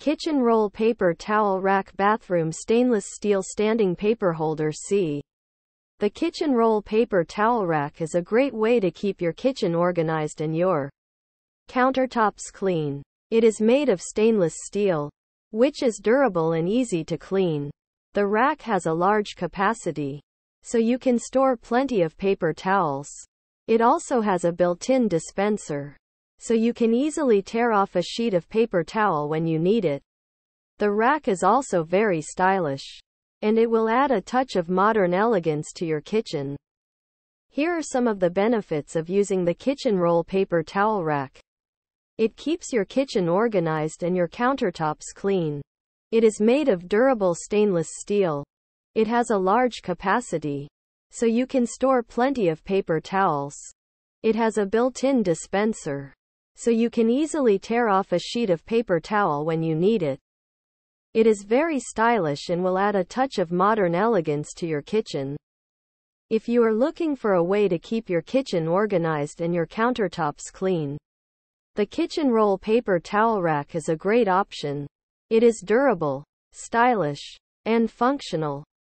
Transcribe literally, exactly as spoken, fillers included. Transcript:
Kitchen roll paper towel rack, bathroom stainless steel standing paper holder. C. The kitchen roll paper towel rack is a great way to keep your kitchen organized and your countertops clean. It is made of stainless steel, which is durable and easy to clean. The rack has a large capacity, so you can store plenty of paper towels. It also has a built-in dispenser, so you can easily tear off a sheet of paper towel when you need it. The rack is also very stylish, and it will add a touch of modern elegance to your kitchen. Here are some of the benefits of using the kitchen roll paper towel rack. It keeps your kitchen organized and your countertops clean. It is made of durable stainless steel. It has a large capacity, so you can store plenty of paper towels. It has a built-in dispenser, so you can easily tear off a sheet of paper towel when you need it. It is very stylish and will add a touch of modern elegance to your kitchen. If you are looking for a way to keep your kitchen organized and your countertops clean, the kitchen roll paper towel rack is a great option. It is durable, stylish, and functional.